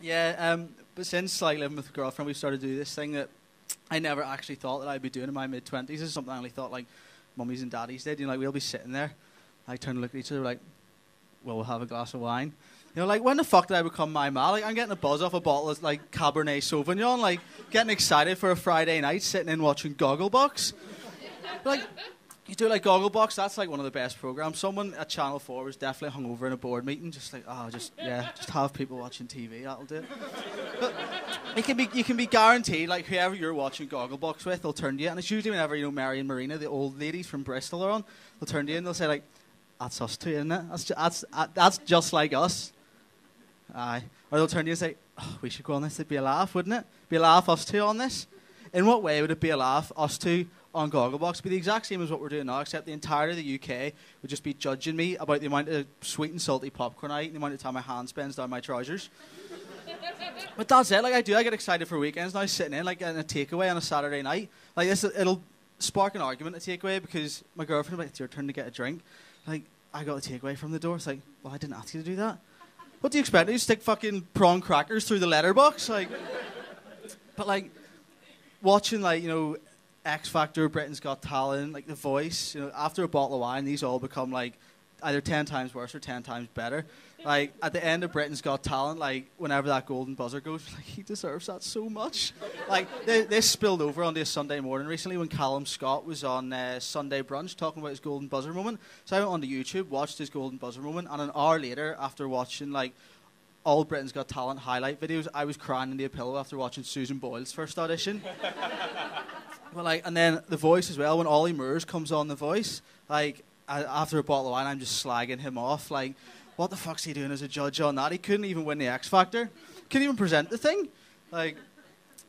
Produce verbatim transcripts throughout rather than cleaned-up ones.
Yeah, um, but since like living with a girlfriend, we've started to do this thing that I never actually thought that I'd be doing in my mid twenties. This is something I only thought like mummies and daddies did. You know, like we'll be sitting there. I turn to look at each other like, well, we'll have a glass of wine. You know, like, when the fuck did I become my man? Like, I'm getting a buzz off a bottle of, like, Cabernet Sauvignon, like, getting excited for a Friday night, sitting in watching Gogglebox. Like, you do, like, Gogglebox, that's, like, one of the best programs. Someone at Channel four was definitely hungover in a board meeting, just like, oh, just, yeah, just have people watching T V, that'll do it. But it can be, you can be guaranteed, like, whoever you're watching Gogglebox with, they'll turn to you, and it's usually whenever, you know, Mary and Marina, the old ladies from Bristol are on, they'll turn to you and they'll say, like, that's us too, isn't it? That's, ju that's, uh, that's just like us. Aye. Or they'll turn to you and say, oh, we should go on this. It'd be a laugh, wouldn't it? Be a laugh, us two, on this. In what way would it be a laugh, us two, on Gogglebox? It'd be the exact same as what we're doing now, except the entirety of the U K would just be judging me about the amount of sweet and salty popcorn I eat and the amount of time my hand spends down my trousers. But that's it. Like, I do. I get excited for weekends now, sitting in, like, getting a takeaway on a Saturday night. Like, this, it'll spark an argument, a takeaway, because my girlfriend, like, it's your turn to get a drink. Like, I got a takeaway from the door. It's like, well, I didn't ask you to do that. What do you expect? You stick fucking prawn crackers through the letterbox? Like, but, like, watching, like, you know, X Factor, Britain's Got Talent, like, The Voice, you know, after a bottle of wine, these all become, like, either ten times worse or ten times better. Like, at the end of Britain's Got Talent, like, whenever that golden buzzer goes, like, he deserves that so much. Like, they, they spilled over on this Sunday morning recently when Callum Scott was on uh, Sunday Brunch talking about his golden buzzer moment. So I went onto YouTube, watched his golden buzzer moment, and an hour later, after watching, like, all Britain's Got Talent highlight videos, I was crying into a pillow after watching Susan Boyle's first audition. Well, like, and then The Voice as well, when Ollie Murs comes on The Voice, like, after a bottle of wine, I'm just slagging him off. Like, what the fuck's he doing as a judge on that? He couldn't even win the X Factor. Couldn't even present the thing. Like,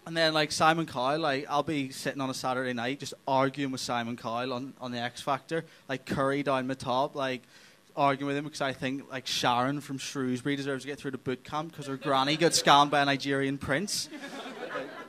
and then, like, Simon Cowell, like, I'll be sitting on a Saturday night just arguing with Simon Cowell on, on the X Factor. Like, curry down my top, like, arguing with him because I think, like, Sharon from Shrewsbury deserves to get through to boot camp because her granny got scammed by a Nigerian prince. Like,